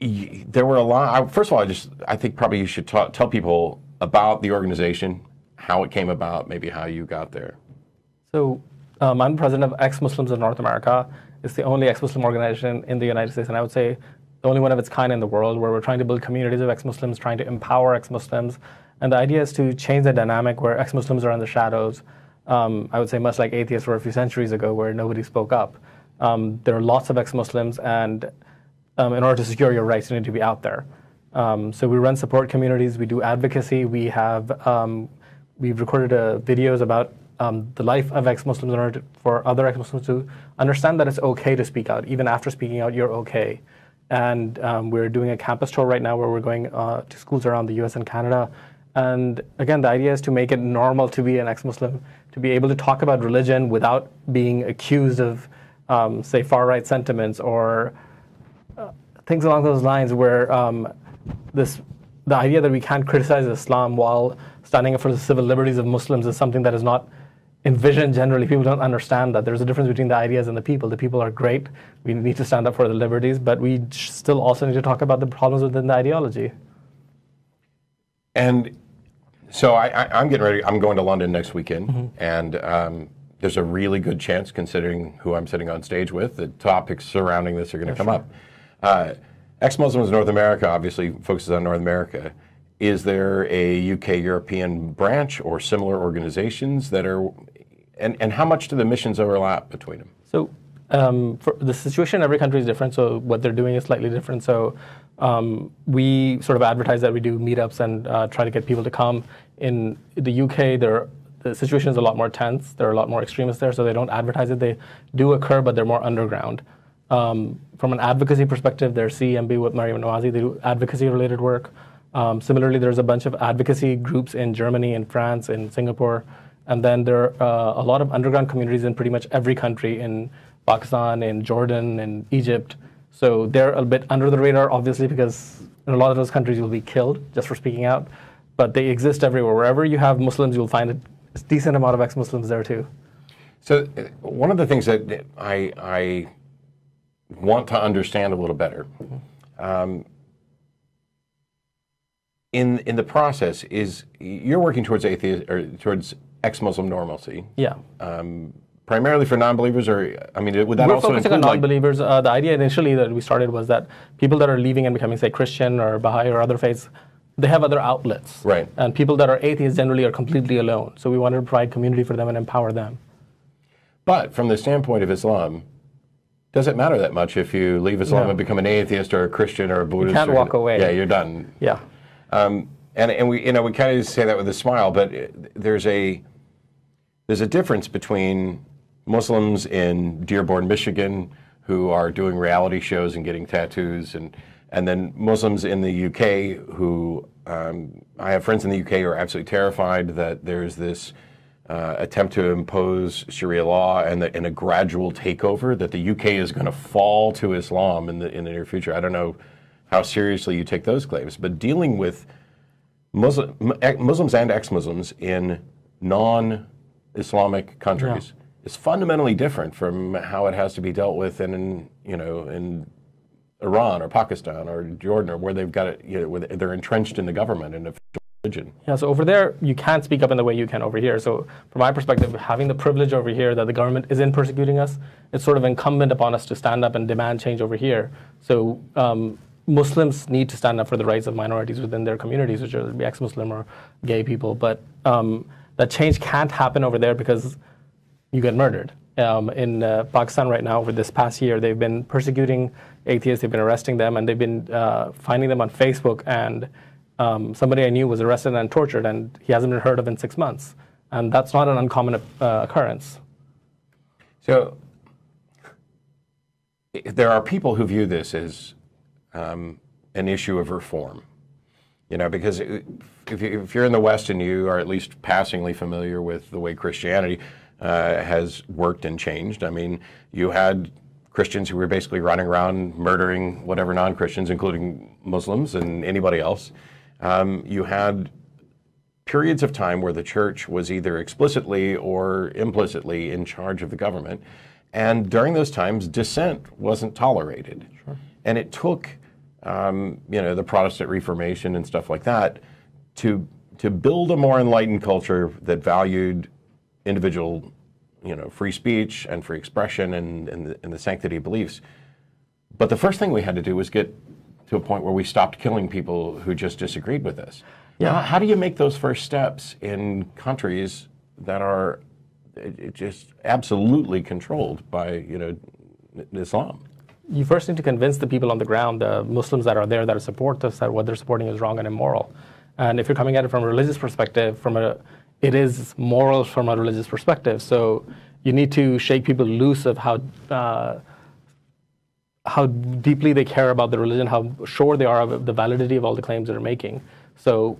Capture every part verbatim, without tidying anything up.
there were a lot. I, first of all, I just I think probably you should talk, tell people about the organization, how it came about, maybe how you got there. So um, I'm president of Ex-Muslims of North America. It's the only ex-Muslim organization in the United States, and I would say the only one of its kind in the world, where we're trying to build communities of ex-Muslims, trying to empower ex-Muslims. And the idea is to change the dynamic where ex-Muslims are in the shadows. Um, I would say much like atheists were a few centuries ago, where nobody spoke up. Um, there are lots of ex-Muslims, and um, in order to secure your rights, you need to be out there. Um, so we run support communities, we do advocacy, we have, um, we've recorded uh, videos about um, the life of ex-Muslims in order to, for other ex-Muslims to understand that it's okay to speak out. Even after speaking out, you're okay. And um, we're doing a campus tour right now where we're going uh, to schools around the U S and Canada. And again, the idea is to make it normal to be an ex-Muslim, to be able to talk about religion without being accused of, um, say, far-right sentiments or uh, things along those lines, where um, this, the idea that we can't criticize Islam while standing up for the civil liberties of Muslims is something that is not envisioned generally. People don't understand that. There's a difference between the ideas and the people. The people are great. We need to stand up for the liberties, but we still also need to talk about the problems within the ideology. And so I, I, I'm getting ready. I'm going to London next weekend, mm-hmm. and um, there's a really good chance, considering who I'm sitting on stage with, the topics surrounding this are going to come sure. up. Uh, Ex-Muslims North America obviously focuses on North America. Is there a U K European branch or similar organizations that are, and, and how much do the missions overlap between them? So um, for the situation in every country is different, so what they're doing is slightly different. So. Um, we sort of advertise that we do meetups and uh, try to get people to come. In the U K, there, the situation is a lot more tense. There are a lot more extremists there, so they don't advertise it. They do occur, but they're more underground. Um, from an advocacy perspective, there's C M B with Maryam Nawaz. They do advocacy-related work. Um, similarly, there's a bunch of advocacy groups in Germany, in France, in Singapore. And then there are uh, a lot of underground communities in pretty much every country, in Pakistan, in Jordan, in Egypt. So they're a bit under the radar, obviously, because in a lot of those countries you'll be killed just for speaking out. But they exist everywhere. Wherever you have Muslims, you'll find a decent amount of ex-Muslims there too. So one of the things that I, I want to understand a little better, um, in in the process, is you're working towards atheist or towards ex-Muslim normalcy. Yeah. Um, Primarily for non-believers, or I mean, would that We're also focusing include on non-believers? Like, uh, the idea initially that we started was that people that are leaving and becoming, say, Christian or Baha'i or other faiths, they have other outlets, right? And people that are atheists generally are completely alone. So we wanted to provide community for them and empower them. But from the standpoint of Islam, does it matter that much if you leave Islam no. and become an atheist or a Christian or a Buddhist? You can't or, walk away. Yeah, you're done. Yeah. Um, and and we you know we kind of say that with a smile, but there's a there's a difference between Muslims in Dearborn, Michigan, who are doing reality shows and getting tattoos, and and then Muslims in the U K who, um, I have friends in the U K who are absolutely terrified that there's this uh, attempt to impose Sharia law and, the, and a gradual takeover, that the U K is going to fall to Islam in the, in the near future. I don't know how seriously you take those claims, but dealing with Muslim, Muslims and ex-Muslims in non-Islamic countries, yeah. It's fundamentally different from how it has to be dealt with in, in, you know, in Iran or Pakistan or Jordan, or where they've got it, you know, where they're entrenched in the government and official religion. Yeah, so over there you can't speak up in the way you can over here. So from my perspective, having the privilege over here that the government isn't persecuting us, it's sort of incumbent upon us to stand up and demand change over here. So um, Muslims need to stand up for the rights of minorities within their communities, which are ex-Muslim or gay people. But um, that change can't happen over there because you get murdered. Um, in uh, Pakistan right now, over this past year, they've been persecuting atheists, they've been arresting them, and they've been uh, finding them on Facebook, and um, somebody I knew was arrested and tortured, and he hasn't been heard of in six months. And that's not an uncommon uh, occurrence. So there are people who view this as um, an issue of reform. You know, because if you're in the West and you are at least passingly familiar with the way Christianity Uh, has worked and changed. I mean, you had Christians who were basically running around murdering whatever non-Christians, including Muslims and anybody else. Um, you had periods of time where the church was either explicitly or implicitly in charge of the government. And during those times, dissent wasn't tolerated. Sure. And it took um, you know, the Protestant Reformation and stuff like that, to to build a more enlightened culture that valued individual, you know, free speech and free expression and, and, the, and the sanctity of beliefs. But the first thing we had to do was get to a point where we stopped killing people who just disagreed with us. Yeah. How, how do you make those first steps in countries that are it, it just absolutely controlled by, you know, Islam? You first need to convince the people on the ground, the uh, Muslims that are there that support this, that what they're supporting is wrong and immoral. And if you're coming at it from a religious perspective, from a it is moral from a religious perspective. So you need to shake people loose of how uh, how deeply they care about the religion, how sure they are of the validity of all the claims they're making. So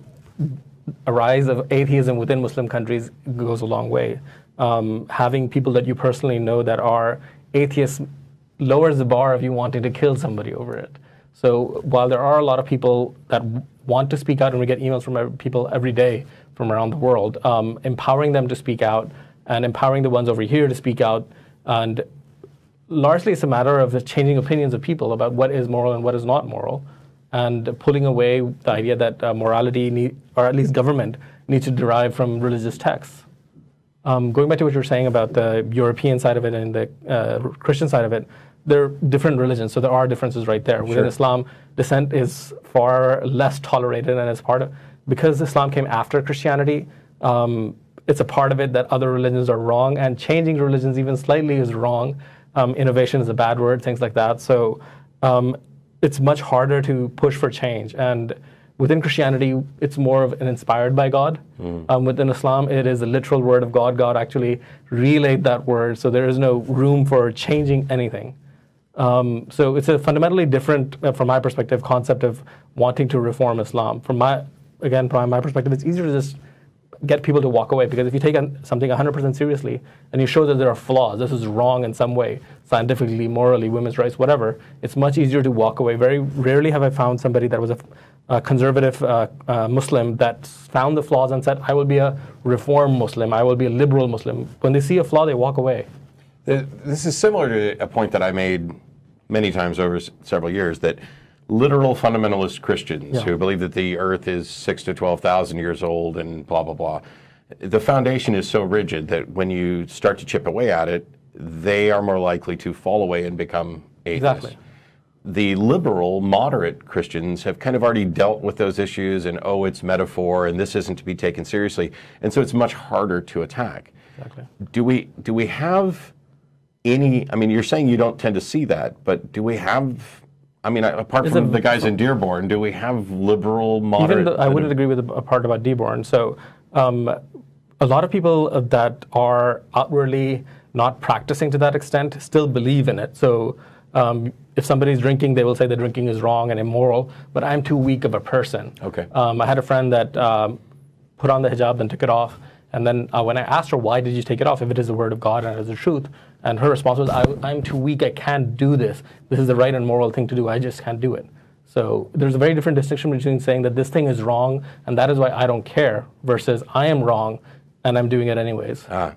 a rise of atheism within Muslim countries goes a long way. Um, having people that you personally know that are atheists lowers the bar of you wanting to kill somebody over it. So while there are a lot of people that want to speak out, and we get emails from people every day from around the world, um, empowering them to speak out and empowering the ones over here to speak out, and largely it's a matter of the changing opinions of people about what is moral and what is not moral, and pulling away the idea that uh, morality, need, or at least government, needs to derive from religious texts. Um, going back to what you were saying about the European side of it and the uh, Christian side of it, they're different religions, so there are differences right there. Within sure. Islam, dissent is far less tolerated, and it's part of, because Islam came after Christianity, um, it's a part of it that other religions are wrong, and changing religions even slightly is wrong. Um, innovation is a bad word, things like that. So um, it's much harder to push for change. And within Christianity, it's more of an inspired by God. Mm. Um, within Islam, it is a literal word of God. God actually relayed that word, so there is no room for changing anything. Um, so it's a fundamentally different, uh, from my perspective, concept of wanting to reform Islam. From my, again, from my perspective, it's easier to just get people to walk away, because if you take an, something one hundred percent seriously and you show that there are flaws, this is wrong in some way, scientifically, morally, women's rights, whatever, it's much easier to walk away. Very rarely have I found somebody that was a, a conservative uh, uh, Muslim that found the flaws and said, I will be a reform Muslim, I will be a liberal Muslim. When they see a flaw, they walk away. This is similar to a point that I made many times over several years, that literal fundamentalist Christians, yeah, who believe that the earth is six to twelve thousand years old and blah, blah, blah, the foundation is so rigid that when you start to chip away at it, they are more likely to fall away and become atheists. Exactly. The liberal, moderate Christians have kind of already dealt with those issues, and, oh, it's metaphor, and this isn't to be taken seriously, and so it's much harder to attack. Exactly. Do we, do we have any, I mean, you're saying you don't tend to see that, but do we have, I mean, apart from a, the guys in Dearborn, do we have liberal, moderate? Even the, I wouldn't agree with a part about Dearborn. So um, a lot of people that are outwardly not practicing to that extent still believe in it. So um, if somebody's drinking, they will say the drinking is wrong and immoral, but I'm too weak of a person. Okay. Um, I had a friend that um, put on the hijab and took it off. And then uh, when I asked her, why did you take it off if it is the word of God and it is the truth? And her response was, I, I'm too weak, I can't do this. This is the right and moral thing to do, I just can't do it. So there's a very different distinction between saying that this thing is wrong and that is why I don't care, versus I am wrong and I'm doing it anyways. Ah.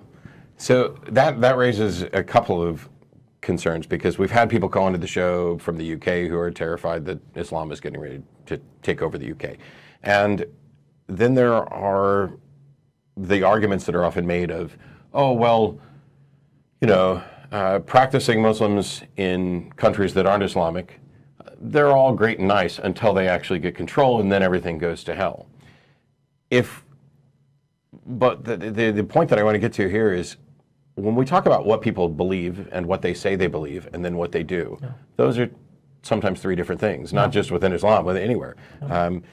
So that, that raises a couple of concerns, because we've had people call into the show from the U K who are terrified that Islam is getting ready to take over the U K. And then there are the arguments that are often made of, oh, well, you know, uh, practicing Muslims in countries that aren't Islamic, they're all great and nice until they actually get control, and then everything goes to hell. If, but the, the, the point that I want to get to here is, when we talk about what people believe and what they say they believe and then what they do, yeah, those are sometimes three different things, not yeah, just within Islam, but anywhere. Yeah. Um,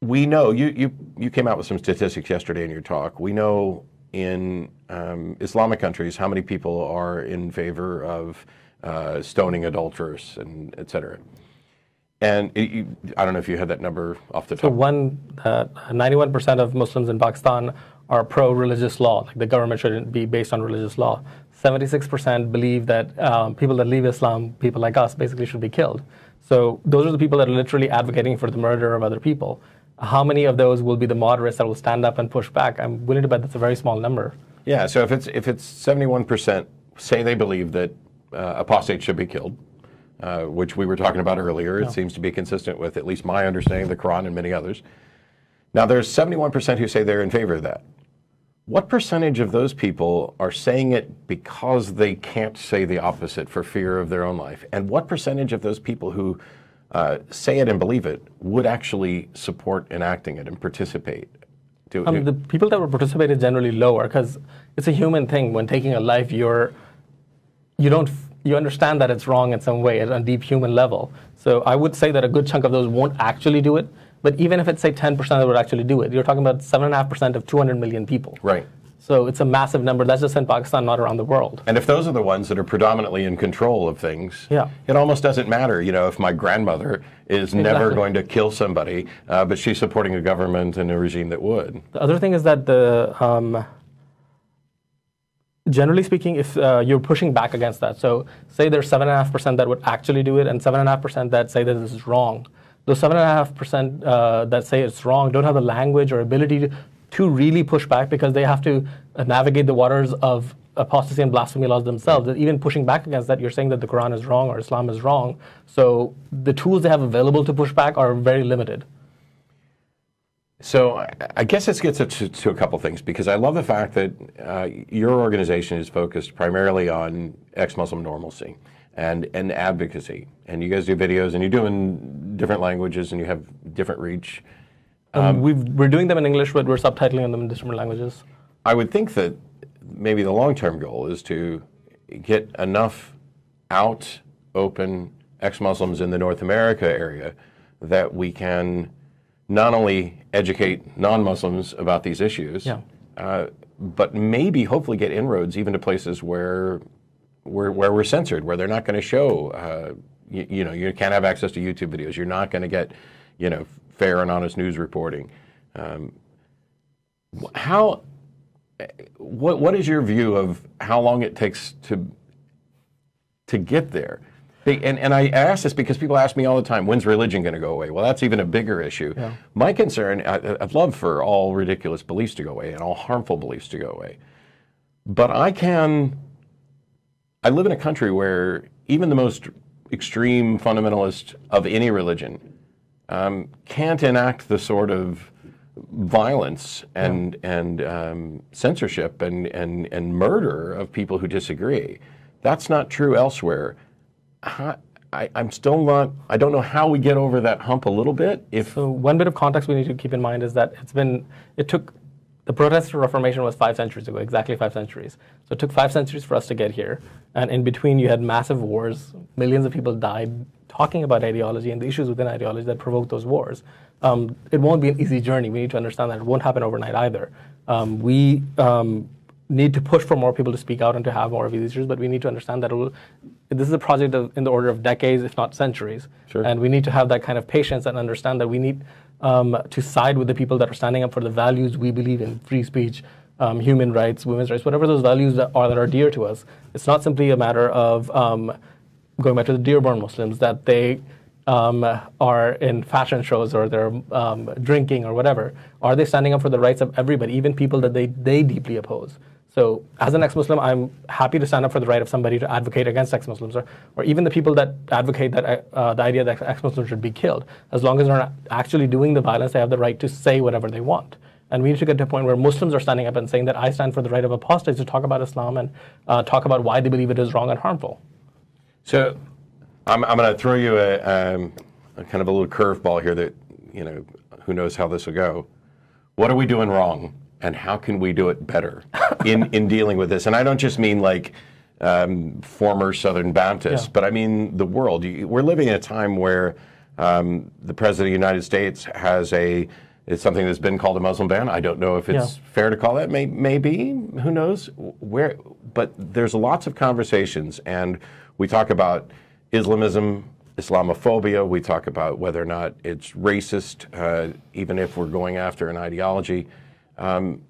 We know, you, you, you came out with some statistics yesterday in your talk. We know in um, Islamic countries how many people are in favor of uh, stoning adulterers, and et cetera. And it, you, I don't know if you had that number off the top. So one, uh, ninety-one percent of Muslims in Pakistan are pro-religious law. Like, the government shouldn't be based on religious law. seventy-six percent believe that um, people that leave Islam, people like us, basically should be killed. So those are the people that are literally advocating for the murder of other people. How many of those will be the moderates that will stand up and push back? I'm willing to bet that's a very small number. Yeah, so if it's, if it's seventy-one percent say they believe that uh, apostates should be killed, uh, which we were talking about earlier. It no. seems to be consistent with at least my understanding of the Quran and many others. Now, there's seventy-one percent who say they're in favor of that. What percentage of those people are saying it because they can't say the opposite for fear of their own life? And what percentage of those people who uh, say it and believe it would actually support enacting it and participate? Do, um, do, the people that would participate is generally lower, because it's a human thing. When taking a life, you're, you don't, you understand that it's wrong in some way at a deep human level. So I would say that a good chunk of those won't actually do it. But even if it's, say, ten percent that would actually do it, you're talking about seven point five percent of two hundred million people. Right. So it's a massive number. That's just in Pakistan, not around the world. And if those are the ones that are predominantly in control of things, yeah. it almost doesn't matter, you know, if my grandmother is exactly. never going to kill somebody, uh, but she's supporting a government and a regime that would. The other thing is that, the, um, generally speaking, if uh, you're pushing back against that, so say there's seven point five percent that would actually do it and seven point five percent that say that this is wrong. Those seven point five percent uh, that say it's wrong don't have the language or ability to, to really push back, because they have to uh, navigate the waters of apostasy and blasphemy laws themselves. And even pushing back against that, you're saying that the Quran is wrong or Islam is wrong. So the tools they have available to push back are very limited. So I guess this gets to, to a couple things, because I love the fact that uh, your organization is focused primarily on ex-Muslim normalcy and, and advocacy. And you guys do videos, and you do in different languages, and you have different reach. Um, um, we've, we're doing them in English, but we're subtitling them in different languages. I would think that maybe the long-term goal is to get enough out, open ex-Muslims in the North America area that we can not only educate non-Muslims about these issues, yeah. uh, but maybe hopefully get inroads even to places where Where, where we're censored, where they're not going to show, uh, you, you know, you can't have access to YouTube videos. You're not going to get, you know, fair and honest news reporting. Um, how, what, what is your view of how long it takes to, to get there? And, and I ask this because people ask me all the time, when's religion going to go away? Well, that's even a bigger issue. Yeah. My concern, I, I'd love for all ridiculous beliefs to go away and all harmful beliefs to go away. But I can... I live in a country where even the most extreme fundamentalist of any religion um, can't enact the sort of violence and, yeah. and um, censorship and, and, and murder of people who disagree. That's not true elsewhere. I, I, I'm still not, I don't know how we get over that hump a little bit. If so one bit of context we need to keep in mind is that it's been, it took, the Protestant Reformation was five centuries ago, exactly five centuries. So it took five centuries for us to get here. And in between, you had massive wars. Millions of people died talking about ideology and the issues within ideology that provoked those wars. Um, it won't be an easy journey. We need to understand that it won't happen overnight either. Um, we um, need to push for more people to speak out and to have more of these issues, but we need to understand that it will, this is a project of, in the order of decades, if not centuries. Sure. And we need to have that kind of patience and understand that we need... Um, to side with the people that are standing up for the values we believe in, free speech, um, human rights, women's rights, whatever those values that are that are dear to us. It's not simply a matter of, um, going back to the Dearborn Muslims, that they um, are in fashion shows or they're um, drinking or whatever. Are they standing up for the rights of everybody, even people that they, they deeply oppose? So as an ex-Muslim, I'm happy to stand up for the right of somebody to advocate against ex-Muslims, or, or even the people that advocate that uh, the idea that ex-Muslims should be killed. As long as they're not actually doing the violence, they have the right to say whatever they want. And we need to get to a point where Muslims are standing up and saying that I stand for the right of apostates to talk about Islam and uh, talk about why they believe it is wrong and harmful. So I'm, I'm going to throw you a, um, a kind of a little curveball here that, you know, who knows how this will go. What are we doing wrong? And how can we do it better in, in dealing with this? And I don't just mean like um, former Southern Baptists, yeah. but I mean the world. We're living in a time where um, the President of the United States has a, it's something that's been called a Muslim ban. I don't know if it's yeah. fair to call that, may, maybe, who knows? Where? But there's lots of conversations, and we talk about Islamism, Islamophobia, we talk about whether or not it's racist, uh, even if we're going after an ideology. Um,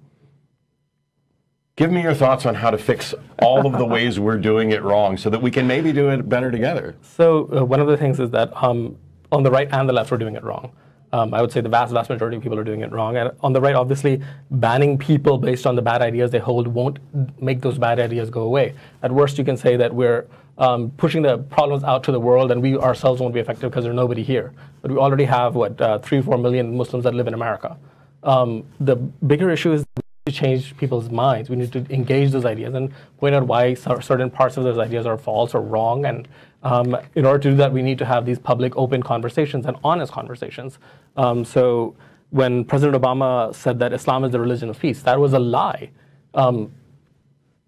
give me your thoughts on how to fix all of the ways we're doing it wrong so that we can maybe do it better together. So uh, one of the things is that um, on the right and the left we're doing it wrong. Um, I would say the vast, vast majority of people are doing it wrong. And on the right, obviously, banning people based on the bad ideas they hold won't make those bad ideas go away. At worst, you can say that we're um, pushing the problems out to the world, and we ourselves won't be affected because there's nobody here. But we already have, what, uh, three, four million Muslims that live in America. Um, the bigger issue is to change people's minds. We need to engage those ideas and point out why certain parts of those ideas are false or wrong. And um, in order to do that, we need to have these public, open conversations and honest conversations. Um, so when President Obama said that Islam is the religion of peace, that was a lie. Um,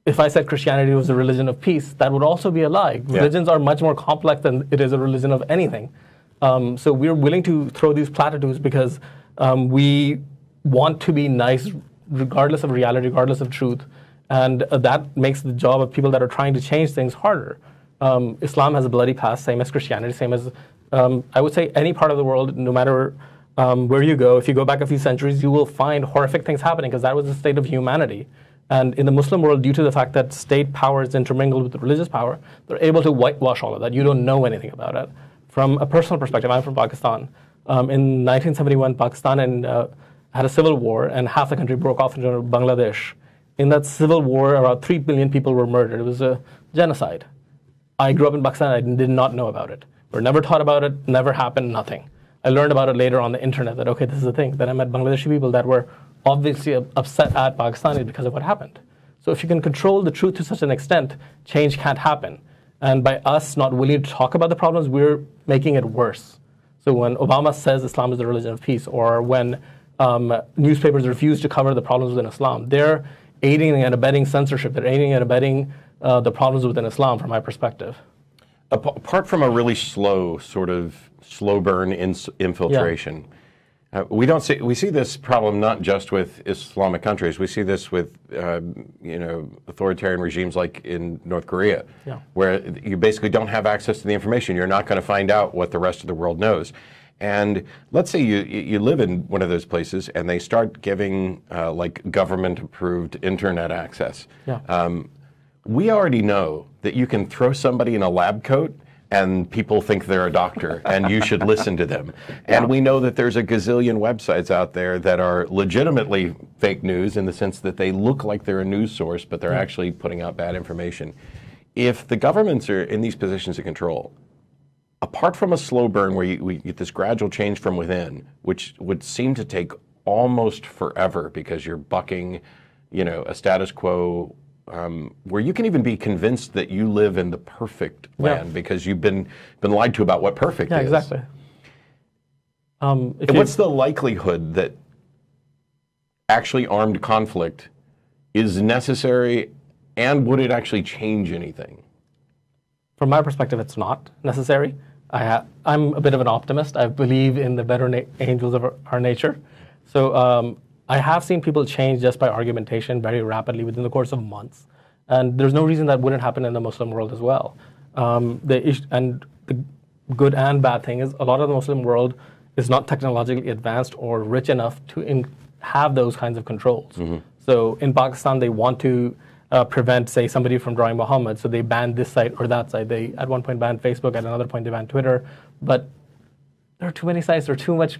if I said Christianity was the religion of peace, that would also be a lie. Yeah. Religions are much more complex than it is a religion of anything. Um, so we're willing to throw these platitudes because um, we want to be nice regardless of reality, regardless of truth, and uh, that makes the job of people that are trying to change things harder. Um, Islam has a bloody past, same as Christianity, same as, um, I would say, any part of the world, no matter um, where you go. If you go back a few centuries, you will find horrific things happening because that was the state of humanity. And in the Muslim world, due to the fact that state power is intermingled with the religious power, they're able to whitewash all of that. You don't know anything about it. From a personal perspective, I'm from Pakistan. Um, in nineteen seventy-one, Pakistan and uh, had a civil war, and half the country broke off into Bangladesh. In that civil war, about three billion people were murdered. It was a genocide. I grew up in Pakistan. I did not know about it. We were never taught about it, never happened, nothing. I learned about it later on the internet that, okay, this is the thing. Then I met Bangladeshi people that were obviously upset at Pakistanis because of what happened. So if you can control the truth to such an extent, change can't happen. And by us not willing to talk about the problems, we're making it worse. So when Obama says Islam is the religion of peace, or when um, newspapers refuse to cover the problems within Islam, they're aiding and abetting censorship. They're aiding and abetting uh, the problems within Islam, from my perspective. Apart from a really slow, sort of slow burn in infiltration, yeah. Uh, we don't see we see this problem not just with Islamic countries. We see this with uh, you know, authoritarian regimes like in North Korea, yeah. where you basically don't have access to the information. You're not going to find out what the rest of the world knows. And let's say you you live in one of those places, and they start giving uh, like government-approved internet access. Yeah. Um, we already know that you can throw somebody in a lab coat and people think they're a doctor, and you should listen to them. And yeah. we know that there's a gazillion websites out there that are legitimately fake news in the sense that they look like they're a news source, but they're mm-hmm. actually putting out bad information. If the governments are in these positions of control, apart from a slow burn where you, we get this gradual change from within, which would seem to take almost forever because you're bucking, you know, a status quo, Um, where you can even be convinced that you live in the perfect land yeah. because you've been been lied to about what perfect yeah, is. Yeah, exactly. Um, if and what's the likelihood that actually armed conflict is necessary, and would it actually change anything? From my perspective, it's not necessary. I ha I'm a bit of an optimist. I believe in the better na angels of our, our nature. So. Um, I have seen people change just by argumentation very rapidly within the course of months. And there's no reason that wouldn't happen in the Muslim world as well. Um, the, and the good and bad thing is a lot of the Muslim world is not technologically advanced or rich enough to in, have those kinds of controls. Mm-hmm. So in Pakistan, they want to uh, prevent, say, somebody from drawing Muhammad. So they banned this site or that site. They, at one point, banned Facebook. At another point, they banned Twitter. But there are too many sites. There are too much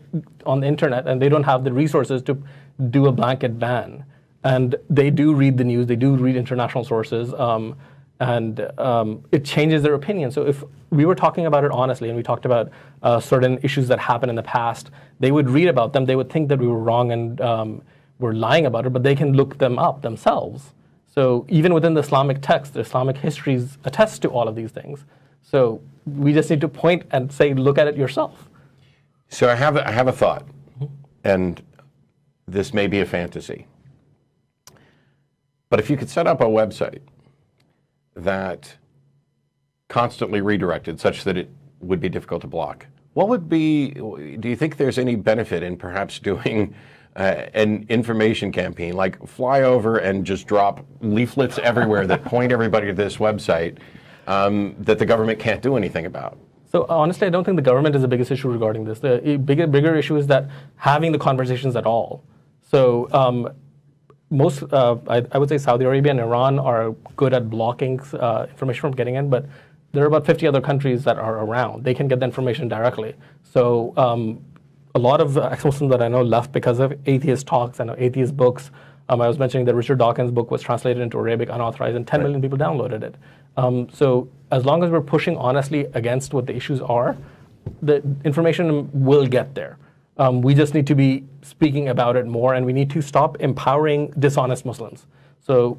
on the internet, and they don't have the resources to do a blanket ban. And they do read the news, they do read international sources, um, and um, it changes their opinion. So if we were talking about it honestly, and we talked about uh, certain issues that happened in the past, they would read about them, they would think that we were wrong and um, were lying about it, but they can look them up themselves. So even within the Islamic text, the Islamic histories attest to all of these things. So we just need to point and say, look at it yourself. So I have, I have a thought, and this may be a fantasy, but if you could set up a website that constantly redirected such that it would be difficult to block, what would be, do you think there's any benefit in perhaps doing uh, an information campaign, like fly over and just drop leaflets everywhere that point everybody to this website um, that the government can't do anything about? So honestly, I don't think the government is the biggest issue regarding this. The bigger, bigger issue is that having the conversations at all. So um, most, uh, I, I would say Saudi Arabia and Iran are good at blocking uh, information from getting in, but there are about fifty other countries that are around. They can get the information directly. So um, a lot of ex-Muslims that I know left because of atheist talks and atheist books. Um, I was mentioning that Richard Dawkins' book was translated into Arabic unauthorized, and ten million people downloaded it. Um, so as long as we're pushing honestly against what the issues are, the information will get there. Um, we just need to be speaking about it more, and we need to stop empowering dishonest Muslims. So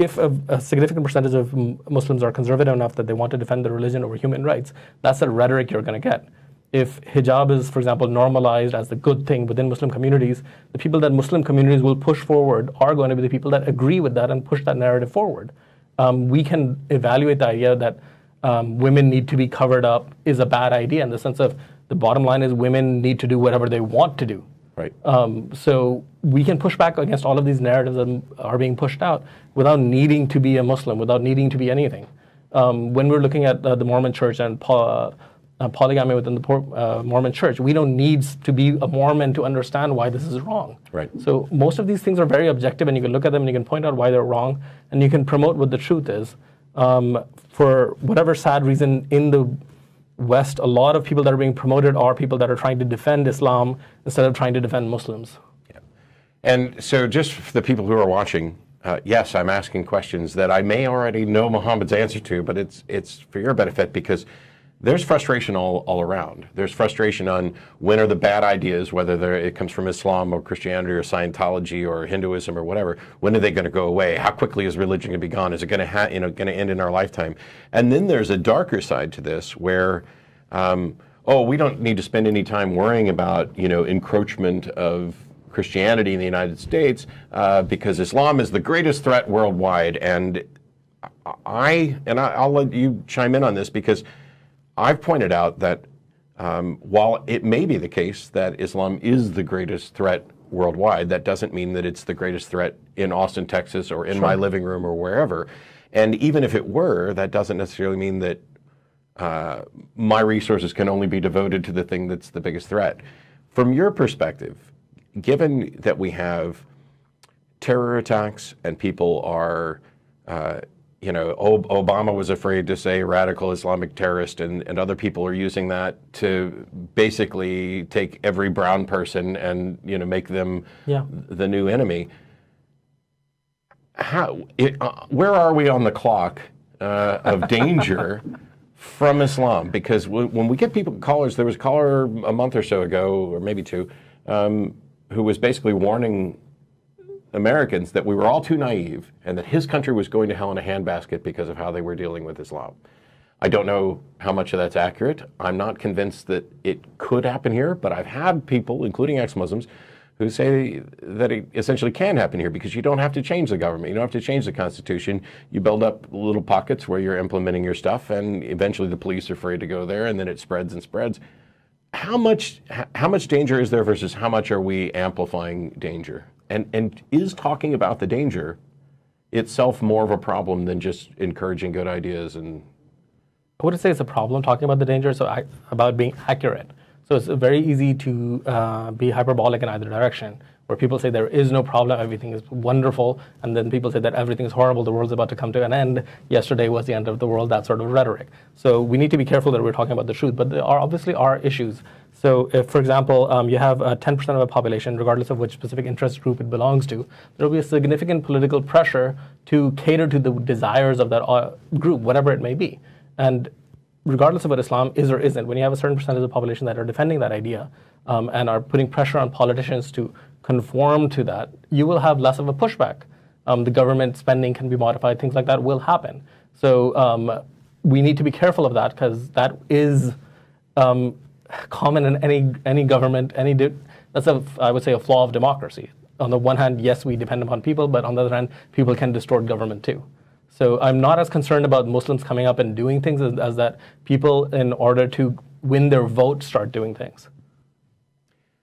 if a, a significant percentage of Muslims are conservative enough that they want to defend their religion over human rights, that's the rhetoric you're going to get. If hijab is, for example, normalized as the good thing within Muslim communities, the people that Muslim communities will push forward are going to be the people that agree with that and push that narrative forward. Um, we can evaluate the idea that um, women need to be covered up is a bad idea, in the sense of the bottom line is women need to do whatever they want to do. Right. Um, so we can push back against all of these narratives that are being pushed out without needing to be a Muslim, without needing to be anything. Um, when we're looking at uh, the Mormon Church and uh, Uh, polygamy within the uh, Mormon Church, we don't need to be a Mormon to understand why this is wrong. Right. So most of these things are very objective, and you can look at them and you can point out why they're wrong, and you can promote what the truth is. Um, for whatever sad reason, in the West, a lot of people that are being promoted are people that are trying to defend Islam instead of trying to defend Muslims. Yeah. And so just for the people who are watching, Uh, yes, I'm asking questions that I may already know Muhammad's answer to, but it's, it's for your benefit, because there's frustration all, all around. There's frustration on when are the bad ideas, whether it comes from Islam or Christianity or Scientology or Hinduism or whatever, when are they going to go away? How quickly is religion going to be gone? Is it going to ha you know, going to end in our lifetime? And then there's a darker side to this where, um, oh, we don't need to spend any time worrying about, you know, encroachment of Christianity in the United States uh, because Islam is the greatest threat worldwide. And I, and I, I'll let you chime in on this, because I've pointed out that um, while it may be the case that Islam is the greatest threat worldwide, that doesn't mean that it's the greatest threat in Austin, Texas, or in sure. my living room or wherever. And even if it were, that doesn't necessarily mean that uh, my resources can only be devoted to the thing that's the biggest threat. From your perspective, given that we have terror attacks and people are uh, you know, Ob Obama was afraid to say radical Islamic terrorist, and, and other people are using that to basically take every brown person and, you know, make them yeah. the new enemy. How, it, uh, where are we on the clock uh, of danger from Islam? Because w when we get people, callers, there was a caller a month or so ago, or maybe two, um, who was basically warning Americans that we were all too naive and that his country was going to hell in a handbasket because of how they were dealing with Islam. I don't know how much of that's accurate. I'm not convinced that it could happen here, but I've had people, including ex-Muslims, who say that it essentially can happen here, because you don't have to change the government. You don't have to change the Constitution. You build up little pockets where you're implementing your stuff, and eventually the police are afraid to go there, and then it spreads and spreads. How much, how much danger is there versus how much are we amplifying danger? And, and is talking about the danger itself more of a problem than just encouraging good ideas? And I wouldn't say it's a problem talking about the danger, so I, about being accurate. So it's very easy to uh, be hyperbolic in either direction, where people say there is no problem, everything is wonderful, and then people say that everything is horrible, the world's about to come to an end, yesterday was the end of the world, that sort of rhetoric. So we need to be careful that we're talking about the truth, but there are obviously are issues. So if, for example, um, you have ten percent uh, of a population, regardless of which specific interest group it belongs to, there will be a significant political pressure to cater to the desires of that uh, group, whatever it may be. And regardless of what Islam is or isn't, when you have a certain percentage of the population that are defending that idea um, and are putting pressure on politicians to conform to that, you will have less of a pushback. Um, the government spending can be modified, things like that will happen. So um, we need to be careful of that, because that is um, common in any any government. Any de that's a, I would say, a flaw of democracy. On the one hand, yes, we depend upon people, but on the other hand, people can distort government too. So I'm not as concerned about Muslims coming up and doing things as, as that people, in order to win their vote, start doing things.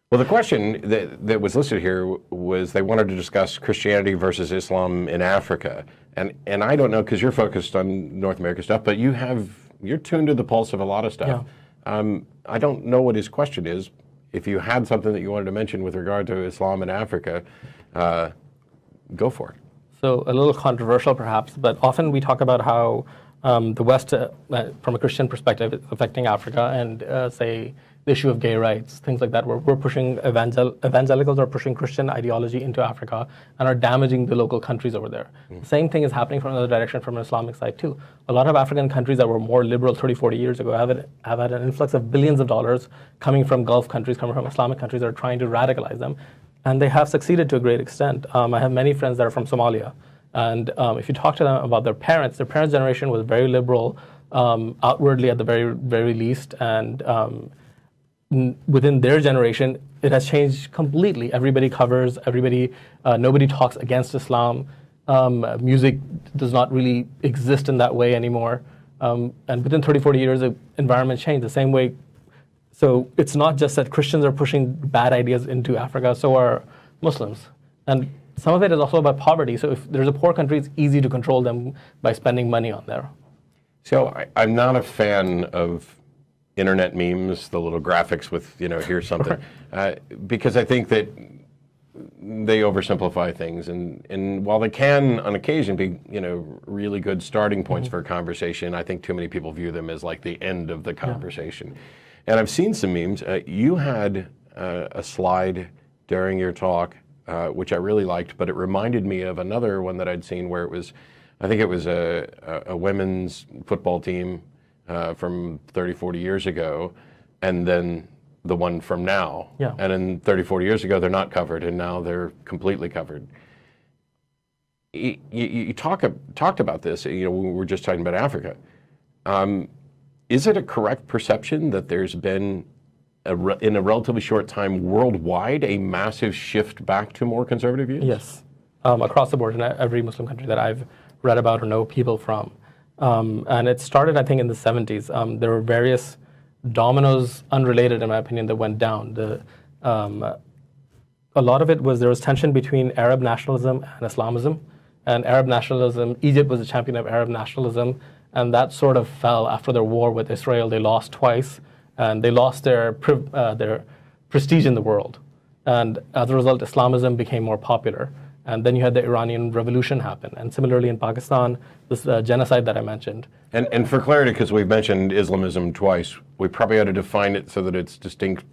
Well, the question that, that was listed here was they wanted to discuss Christianity versus Islam in Africa. And, and I don't know, because you're focused on North America stuff, but you have, you're tuned to the pulse of a lot of stuff. Yeah. Um, I don't know what his question is. If you had something that you wanted to mention with regard to Islam in Africa, uh, go for it. So a little controversial perhaps, but often we talk about how um, the West, uh, from a Christian perspective, is affecting Africa and, uh, say, the issue of gay rights, things like that. We're, we're pushing, evangel evangelicals are pushing Christian ideology into Africa and are damaging the local countries over there. Mm. The same thing is happening from another direction, from an Islamic side too. A lot of African countries that were more liberal thirty, forty years ago have, it, have had an influx of billions of dollars coming from Gulf countries, coming from Islamic countries that are trying to radicalize them. And they have succeeded to a great extent. Um, I have many friends that are from Somalia. And um, if you talk to them about their parents, their parents' generation was very liberal, um, outwardly at the very, very least. And um, n within their generation, it has changed completely. Everybody covers, everybody, uh, nobody talks against Islam. Um, music does not really exist in that way anymore. Um, and within thirty, forty years, the environment changed the same way. So it's not just that Christians are pushing bad ideas into Africa, so are Muslims. And some of it is also about poverty. So if there's a poor country, it's easy to control them by spending money on there. So I, I'm not a fan of internet memes, the little graphics with, you know, here's something, uh, because I think that they oversimplify things. And, and while they can, on occasion, be, you know, really good starting points mm-hmm. for a conversation, I think too many people view them as like the end of the conversation. Yeah. And I've seen some memes. Uh, you had uh, a slide during your talk, uh, which I really liked, but it reminded me of another one that I'd seen where it was, I think it was a, a women's football team uh, from thirty, forty years ago, and then the one from now. Yeah. And in thirty, forty years ago, they're not covered, and now they're completely covered. You, you, you talk, talked about this, you know, we were just talking about Africa. Um, Is it a correct perception that there's been, a re in a relatively short time worldwide, a massive shift back to more conservative views? Yes, um, across the board in every Muslim country that I've read about or know people from. Um, and it started, I think, in the seventies. Um, there were various dominoes, unrelated, in my opinion, that went down. The, um, a lot of it was there was tension between Arab nationalism and Islamism. And Arab nationalism, Egypt was a champion of Arab nationalism. And that sort of fell after their war with Israel. They lost twice, and they lost their, uh, their prestige in the world. And as a result, Islamism became more popular. And then you had the Iranian Revolution happen. And similarly in Pakistan, this uh, genocide that I mentioned. And, and for clarity, because we've mentioned Islamism twice, we probably ought to define it so that it's distinct,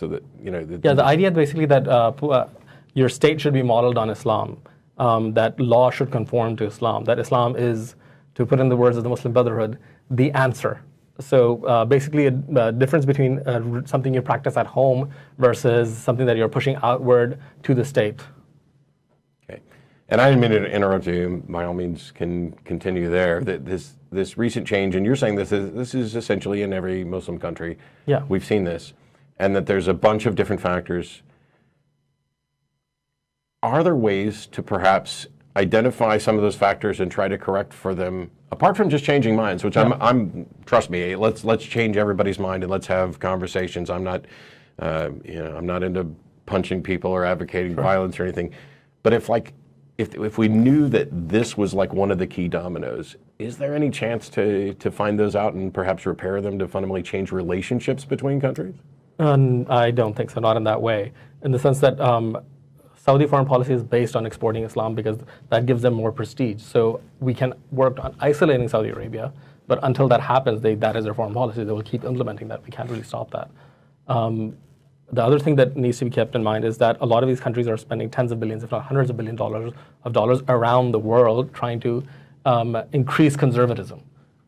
so that, you know. The, yeah, the idea basically that uh, your state should be modeled on Islam, um, that law should conform to Islam, that Islam is, to put in the words of the Muslim Brotherhood, the answer. So uh, basically a, a difference between uh, something you practice at home versus something that you're pushing outward to the state. Okay. And I didn't mean to interrupt you. By all means, can continue there. This, this recent change, and you're saying this is, this is essentially in every Muslim country. Yeah. We've seen this. And that there's a bunch of different factors. Are there ways to perhaps identify some of those factors and try to correct for them, apart from just changing minds, which yeah. I'm, I'm, trust me, let's let's change everybody's mind and let's have conversations. I'm not, uh, you know, I'm not into punching people or advocating sure. violence or anything. But if like, if if we knew that this was like one of the key dominoes, is there any chance to to find those out and perhaps repair them to fundamentally change relationships between countries? Um, I don't think so. Not in that way. In the sense that. Um, Saudi foreign policy is based on exporting Islam because that gives them more prestige. So we can work on isolating Saudi Arabia, but until that happens, they, that is their foreign policy. They will keep implementing that. We can't really stop that. Um, the other thing that needs to be kept in mind is that a lot of these countries are spending tens of billions, if not hundreds of billion dollars of dollars around the world trying to um, increase conservatism.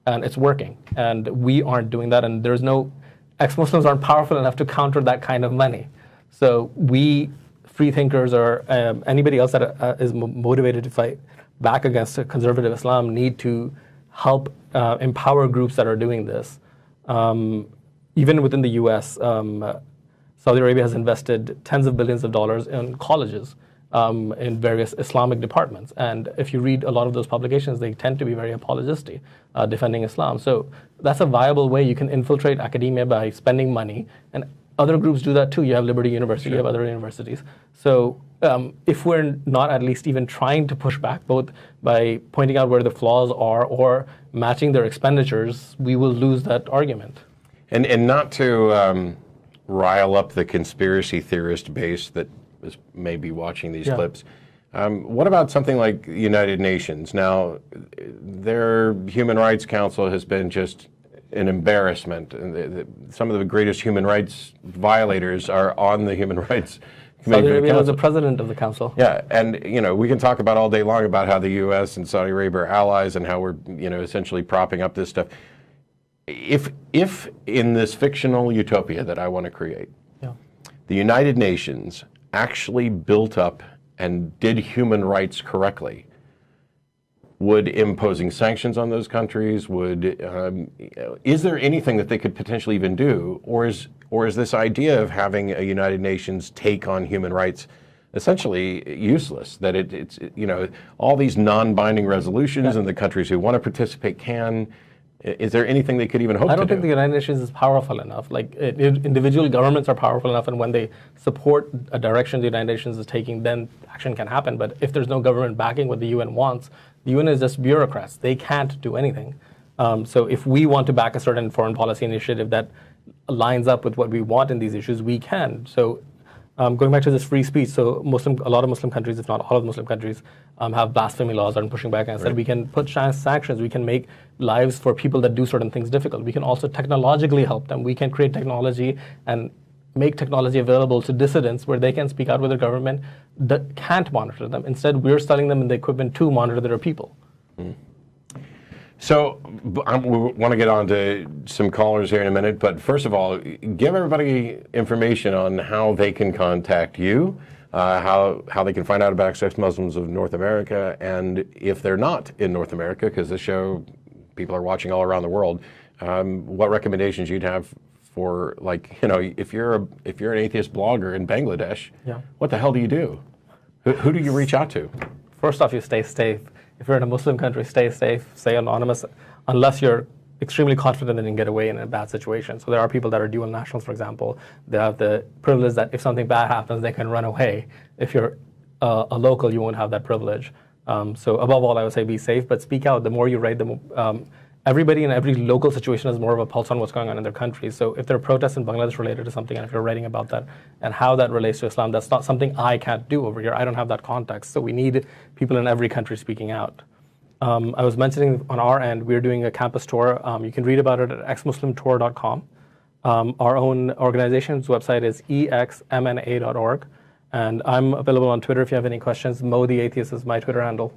And it's working. And we aren't doing that. And there's no, ex-Muslims aren't powerful enough to counter that kind of money. So we... free thinkers or um, anybody else that uh, is motivated to fight back against conservative Islam need to help uh, empower groups that are doing this. Um, even within the U S, um, Saudi Arabia has invested tens of billions of dollars in colleges um, in various Islamic departments. And if you read a lot of those publications, they tend to be very apologistic, uh, defending Islam. So that's a viable way you can infiltrate academia by spending money. And other groups do that too. You have Liberty University, sure. you have other universities. So um, if we're not at least even trying to push back, both by pointing out where the flaws are or matching their expenditures, we will lose that argument. And, and not to um, rile up the conspiracy theorist base that is maybe watching these yeah. clips, um, what about something like the United Nations? Now, their Human Rights Council has been just an embarrassment. And the, the, some of the greatest human rights violators are on the Human Rights Committee. Saudi Arabia was the president of the council. Yeah, and you know, we can talk about all day long about how the U S and Saudi Arabia are allies and how we're, you know, essentially propping up this stuff. If, if in this fictional utopia that I want to create, yeah, the United Nations actually built up and did human rights correctly, would imposing sanctions on those countries, would, um, is there anything that they could potentially even do? Or is, or is this idea of having a United Nations take on human rights essentially useless? That it, it's, you know, all these non-binding resolutions, yeah, and the countries who want to participate can. Is there anything they could even hope to do? I don't think the United Nations is powerful enough. Like, it, it, individual governments are powerful enough, and when they support a direction the United Nations is taking, then action can happen. But if there's no government backing what the U N wants, the U N is just bureaucrats. They can't do anything. Um, so if we want to back a certain foreign policy initiative that lines up with what we want in these issues, we can. So um, going back to this free speech, so Muslim, a lot of Muslim countries, if not all of Muslim countries, um, have blasphemy laws and pushing back. And I said, right, we can put sanctions, we can make lives for people that do certain things difficult. We can also technologically help them. We can create technology and make technology available to dissidents where they can speak out with their government that can't monitor them. Instead, we're selling them the equipment to monitor their people. Mm. So I want to get on to some callers here in a minute, but first of all, give everybody information on how they can contact you, uh, how, how they can find out about Ex-Muslims of North America, and if they're not in North America, because this show, people are watching all around the world, um, what recommendations you'd have for, like, you know, if you're a, if you're an atheist blogger in Bangladesh, yeah, what the hell do you do? Who, who do you reach out to? First off, you stay safe. If you're in a Muslim country, stay safe, stay anonymous, unless you're extremely confident that you can get away in a bad situation. So there are people that are dual nationals, for example. They have the privilege that if something bad happens, they can run away. If you're uh, a local, you won't have that privilege. Um, so above all, I would say be safe, but speak out. The more you write, the more... Um, everybody in every local situation has more of a pulse on what's going on in their country. So if there are protests in Bangladesh related to something, and if you're writing about that and how that relates to Islam, that's not something I can't do over here. I don't have that context. So we need people in every country speaking out. Um, I was mentioning on our end, we're doing a campus tour. Um, you can read about it at ex muslim tour dot com. Um, our own organization's website is ex m n a dot org. And I'm available on Twitter if you have any questions. MoeTheAtheist is my Twitter handle.